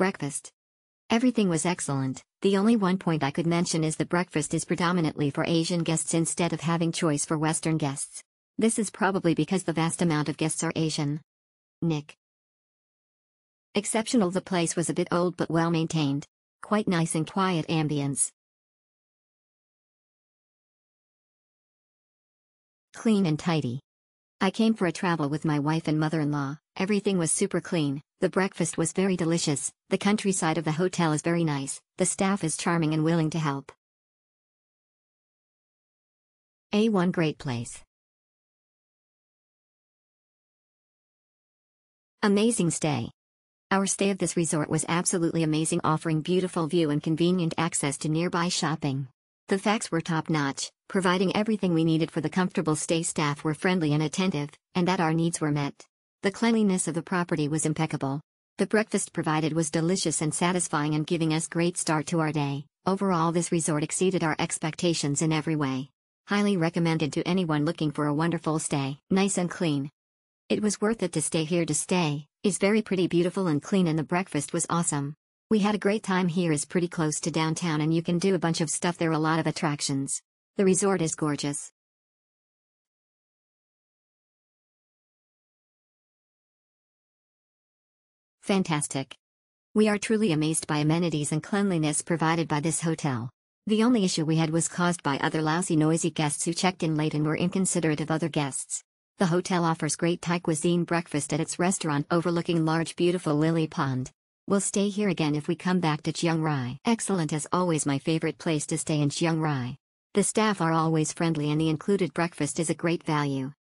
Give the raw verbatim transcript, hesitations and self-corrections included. breakfast. Everything was excellent. The only one point I could mention is the breakfast is predominantly for Asian guests instead of having choice for Western guests. This is probably because the vast amount of guests are Asian. Nick. Exceptional. The place was a bit old but well maintained. Quite nice and quiet ambience. Clean and tidy. I came for a travel with my wife and mother-in-law. Everything was super clean. The breakfast was very delicious. The countryside of the hotel is very nice. The staff is charming and willing to help. A one Great place. Amazing stay. Our stay at this resort was absolutely amazing, offering beautiful view and convenient access to nearby shopping. The facts were top-notch, providing everything we needed for the comfortable stay. Staff were friendly and attentive, and that our needs were met. The cleanliness of the property was impeccable. The breakfast provided was delicious and satisfying and giving us great start to our day. Overall, this resort exceeded our expectations in every way. Highly recommended to anyone looking for a wonderful stay. Nice and clean. It was worth it to stay here. To stay is very pretty, beautiful and clean, and the breakfast was awesome. We had a great time here. Is pretty close to downtown and you can do a bunch of stuff. There are a lot of attractions. The resort is gorgeous. Fantastic. We are truly amazed by amenities and cleanliness provided by this hotel. The only issue we had was caused by other lousy, noisy guests who checked in late and were inconsiderate of other guests. The hotel offers great Thai cuisine breakfast at its restaurant overlooking large, beautiful lily pond. We'll stay here again if we come back to Chiang Rai. Excellent as always. My favorite place to stay in Chiang Rai. The staff are always friendly and the included breakfast is a great value.